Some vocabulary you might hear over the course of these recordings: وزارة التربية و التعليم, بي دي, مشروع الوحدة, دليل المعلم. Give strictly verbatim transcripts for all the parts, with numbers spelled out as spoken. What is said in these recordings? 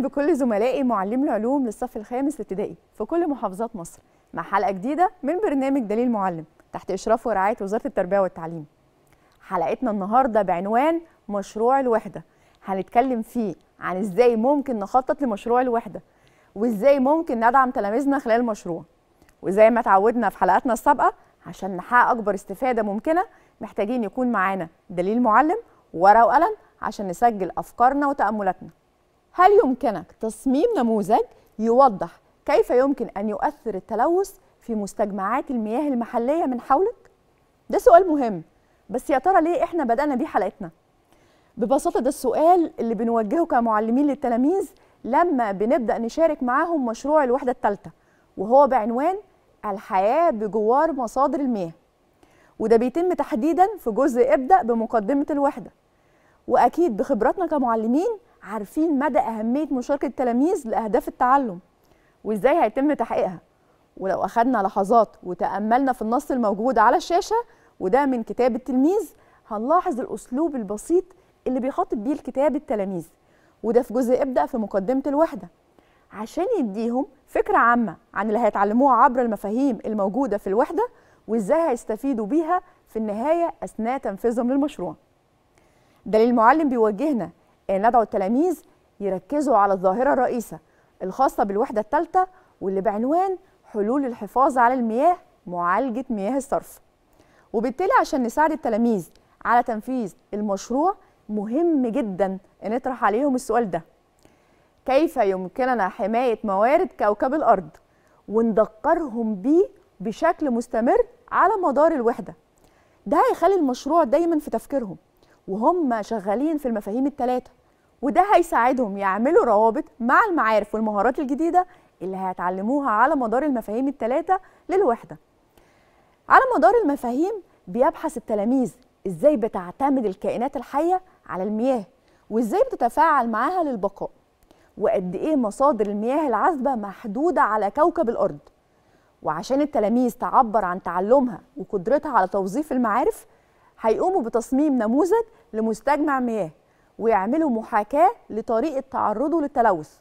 أهلا بكل زملائي معلم العلوم للصف الخامس الابتدائي في كل محافظات مصر مع حلقة جديدة من برنامج دليل المعلم تحت إشراف ورعاية وزارة التربية والتعليم. حلقتنا النهاردة بعنوان مشروع الوحدة، هنتكلم فيه عن إزاي ممكن نخطط لمشروع الوحدة وإزاي ممكن ندعم تلاميذنا خلال المشروع. وزي ما تعودنا في حلقاتنا السابقة، عشان نحقق أكبر استفادة ممكنة محتاجين يكون معانا دليل معلم ورقة وقلم عشان نسجل أفكارنا وتأملاتنا. هل يمكنك تصميم نموذج يوضح كيف يمكن أن يؤثر التلوث في مستجمعات المياه المحلية من حولك؟ ده سؤال مهم، بس يا ترى ليه إحنا بدأنا بيه حلقتنا؟ ببساطة ده السؤال اللي بنوجهه كمعلمين للتلاميذ لما بنبدأ نشارك معاهم مشروع الوحدة الثالثة، وهو بعنوان الحياة بجوار مصادر المياه. وده بيتم تحديداً في جزء ابدأ بمقدمة الوحدة. وأكيد بخبراتنا كمعلمين عارفين مدى أهمية مشاركة التلاميذ لأهداف التعلم وإزاي هيتم تحقيقها. ولو أخذنا لحظات وتأملنا في النص الموجود على الشاشة، وده من كتاب التلميذ، هنلاحظ الأسلوب البسيط اللي بيخاطب بيه الكتاب التلاميذ، وده في جزء ابدأ في مقدمة الوحدة، عشان يديهم فكرة عامة عن اللي هيتعلموها عبر المفاهيم الموجودة في الوحدة وإزاي هيستفيدوا بيها في النهاية أثناء تنفيذهم للمشروع. دليل المعلم بيوجهنا أن ندعو التلاميذ يركزوا على الظاهرة الرئيسة الخاصة بالوحدة الثالثة، واللي بعنوان حلول الحفاظ على المياه معالجة مياه الصرف. وبالتالي عشان نساعد التلاميذ على تنفيذ المشروع، مهم جدا أن نطرح عليهم السؤال ده: كيف يمكننا حماية موارد كوكب الأرض؟ وندقرهم بيه بشكل مستمر على مدار الوحدة. ده هيخلي المشروع دايما في تفكيرهم وهم شغالين في المفاهيم الثلاثة، وده هيساعدهم يعملوا روابط مع المعارف والمهارات الجديدة اللي هيتعلموها على مدار المفاهيم الثلاثة للوحدة. على مدار المفاهيم بيبحث التلاميذ إزاي بتعتمد الكائنات الحية على المياه، وإزاي بتتفاعل معاها للبقاء، وقد إيه مصادر المياه العذبة محدودة على كوكب الأرض. وعشان التلاميذ تعبر عن تعلمها وقدرتها على توظيف المعارف، هيقوموا بتصميم نموذج لمستجمع مياه ويعملوا محاكاة لطريقة تعرضه للتلوث،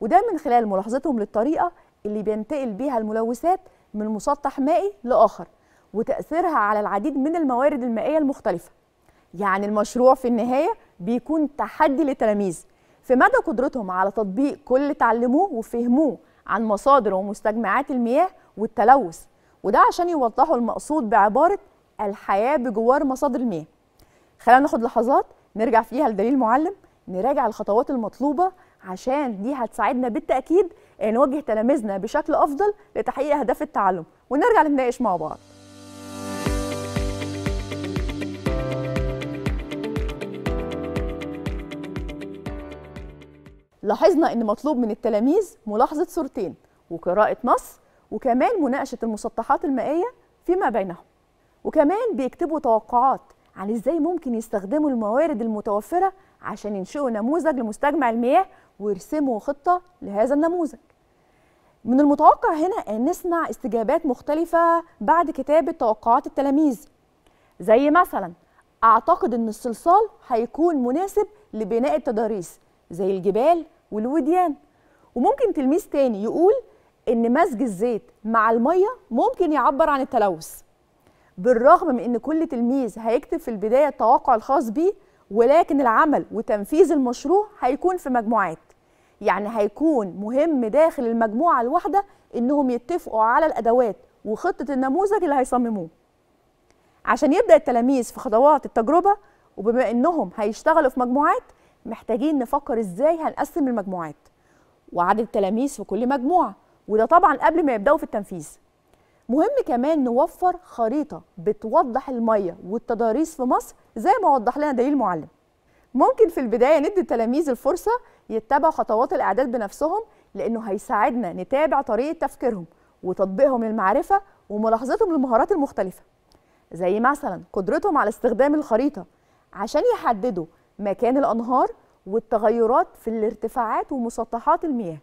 وده من خلال ملاحظتهم للطريقة اللي بينتقل بيها الملوثات من مسطح مائي لآخر وتأثيرها على العديد من الموارد المائية المختلفة. يعني المشروع في النهاية بيكون تحدي للتلاميذ في مدى قدرتهم على تطبيق كل اللي اتعلموه وفهموه عن مصادر ومستجمعات المياه والتلوث، وده عشان يوضحوا المقصود بعبارة الحياة بجوار مصادر المياه. خلينا ناخد لحظات نرجع فيها لدليل المعلم، نراجع الخطوات المطلوبة، عشان دي هتساعدنا بالتأكيد نوجه تلاميذنا بشكل أفضل لتحقيق أهداف التعلم، ونرجع نتناقش مع بعض. لاحظنا إن مطلوب من التلاميذ ملاحظة صورتين وقراءة نص، وكمان مناقشة المسطحات المائية فيما بينهم. وكمان بيكتبوا توقعات عن إزاي ممكن يستخدموا الموارد المتوفرة عشان ينشئوا نموذج لمستجمع المياه، ويرسموا خطة لهذا النموذج. من المتوقع هنا أن نسمع استجابات مختلفة بعد كتابة توقعات التلاميذ، زي مثلا: أعتقد أن الصلصال هيكون مناسب لبناء التضاريس زي الجبال والوديان. وممكن تلميذ تاني يقول أن مزج الزيت مع المية ممكن يعبر عن التلوث. بالرغم من أن كل تلميذ هيكتب في البداية التوقع الخاص بيه، ولكن العمل وتنفيذ المشروع هيكون في مجموعات. يعني هيكون مهم داخل المجموعة الواحدة أنهم يتفقوا على الأدوات وخطة النموذج اللي هيصمموه. عشان يبدأ التلاميذ في خطوات التجربة، وبما أنهم هيشتغلوا في مجموعات، محتاجين نفكر إزاي هنقسم المجموعات وعدد التلاميذ في كل مجموعة، وده طبعا قبل ما يبدأوا في التنفيذ. مهم كمان نوفر خريطة بتوضح المية والتضاريس في مصر زي ما وضح لنا دليل المعلم. ممكن في البداية ندي التلاميذ الفرصة يتبعوا خطوات الإعداد بنفسهم، لأنه هيساعدنا نتابع طريقة تفكيرهم وتطبيقهم للمعرفة وملاحظتهم للمهارات المختلفة، زي مثلا قدرتهم على استخدام الخريطة عشان يحددوا مكان الأنهار والتغيرات في الارتفاعات ومسطحات المياه.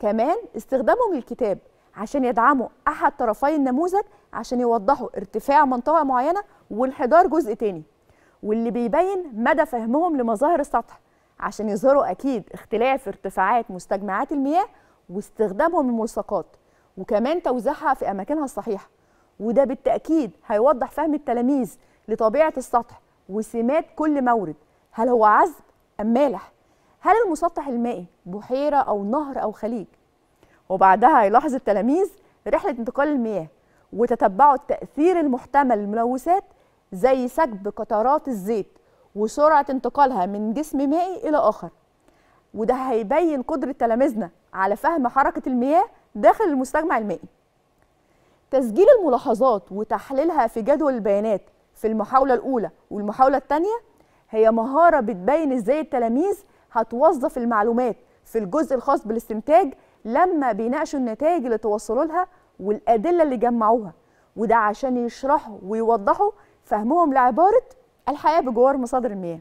كمان استخدامهم للكتاب عشان يدعموا أحد طرفي النموذج عشان يوضحوا ارتفاع منطقة معينة وانحدار جزء تاني، واللي بيبين مدى فهمهم لمظاهر السطح عشان يظهروا اكيد اختلاف ارتفاعات مستجمعات المياه واستخدامهم للملصقات، وكمان توزيعها في اماكنها الصحيحه. وده بالتاكيد هيوضح فهم التلاميذ لطبيعه السطح وسمات كل مورد، هل هو عذب ام مالح، هل المسطح المائي بحيره او نهر او خليج. وبعدها هيلاحظ التلاميذ رحله انتقال المياه وتتبعوا التاثير المحتمل للملوثات زي سكب قطرات الزيت وسرعه انتقالها من جسم مائي الى اخر. وده هيبين قدره تلاميذنا على فهم حركه المياه داخل المستجمع المائي. تسجيل الملاحظات وتحليلها في جدول البيانات في المحاوله الاولى والمحاوله الثانيه هي مهاره بتبين ازاي التلاميذ هتوظف المعلومات في الجزء الخاص بالاستنتاج لما بيناقشوا النتائج اللي توصلوا لها والادله اللي جمعوها، وده عشان يشرحوا ويوضحوا فهمهم لعباره الحياه بجوار مصادر المياه.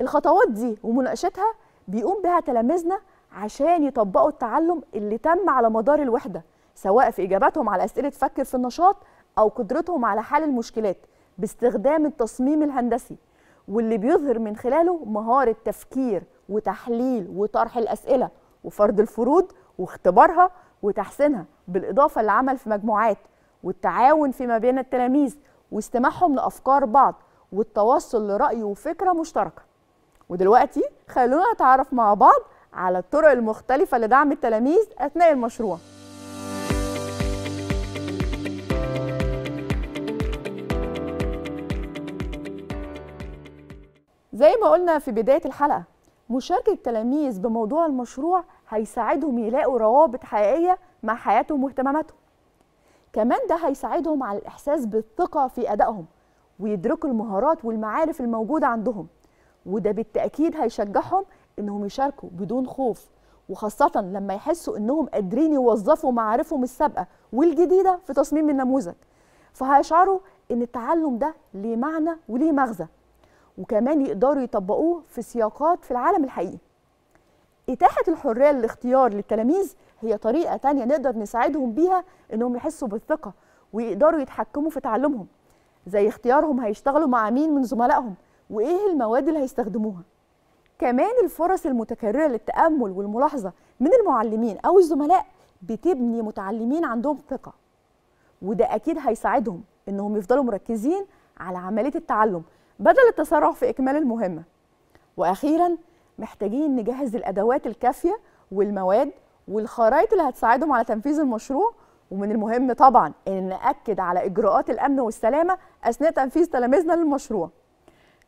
الخطوات دي ومناقشتها بيقوم بها تلاميذنا عشان يطبقوا التعلم اللي تم على مدار الوحده، سواء في اجاباتهم على اسئله فكر في النشاط او قدرتهم على حل المشكلات باستخدام التصميم الهندسي، واللي بيظهر من خلاله مهاره تفكير وتحليل وطرح الاسئله وفرض الفروض واختبارها وتحسينها، بالاضافه للعمل في مجموعات والتعاون فيما بين التلاميذ واستماعهم لافكار بعض والتوصل لراي وفكره مشتركه. ودلوقتي خلونا نتعرف مع بعض على الطرق المختلفه لدعم التلاميذ اثناء المشروع. زي ما قلنا في بداية الحلقة، مشاركة التلاميذ بموضوع المشروع هيساعدهم يلاقوا روابط حقيقية مع حياتهم واهتماماتهم. كمان ده هيساعدهم على الإحساس بالثقة في أدائهم ويدركوا المهارات والمعارف الموجودة عندهم، وده بالتأكيد هيشجعهم إنهم يشاركوا بدون خوف، وخاصة لما يحسوا إنهم قادرين يوظفوا معارفهم السابقة والجديدة في تصميم النموذج، فهيشعروا إن التعلم ده ليه معنى وليه مغزى، وكمان يقدروا يطبقوه في سياقات في العالم الحقيقي. إتاحة الحرية للاختيار للتلاميذ هي طريقة تانية نقدر نساعدهم بيها إنهم يحسوا بالثقة ويقدروا يتحكموا في تعلمهم، زي اختيارهم هيشتغلوا مع مين من زملائهم وإيه المواد اللي هيستخدموها. كمان الفرص المتكررة للتأمل والملاحظة من المعلمين أو الزملاء بتبني متعلمين عندهم ثقة، وده أكيد هيساعدهم إنهم يفضلوا مركزين على عملية التعلم بدل التسرع في إكمال المهمة. وأخيراً، محتاجين نجهز الأدوات الكافية والمواد والخرائط اللي هتساعدهم على تنفيذ المشروع، ومن المهم طبعاً إن نأكد على إجراءات الأمن والسلامة أثناء تنفيذ تلاميذنا للمشروع.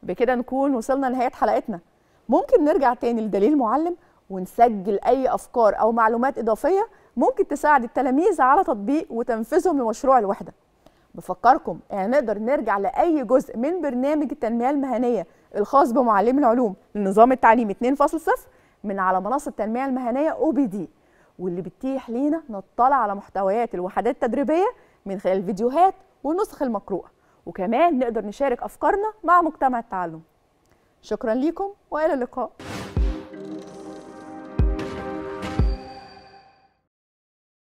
بكده نكون وصلنا لنهاية حلقتنا. ممكن نرجع تاني لدليل المعلم ونسجل أي أفكار أو معلومات إضافية ممكن تساعد التلاميذ على تطبيق وتنفيذهم لمشروع الوحدة. بفكركم يعني نقدر نرجع لأي جزء من برنامج التنمية المهنية الخاص بمعلمي العلوم للنظام التعليمي اتنين نقطة صفر من على منصة التنمية المهنية أو بي دي، واللي بتتيح لينا نطلع على محتويات الوحدات التدريبية من خلال الفيديوهات والنسخ المقروءة، وكمان نقدر نشارك أفكارنا مع مجتمع التعلم. شكرا ليكم وإلى اللقاء.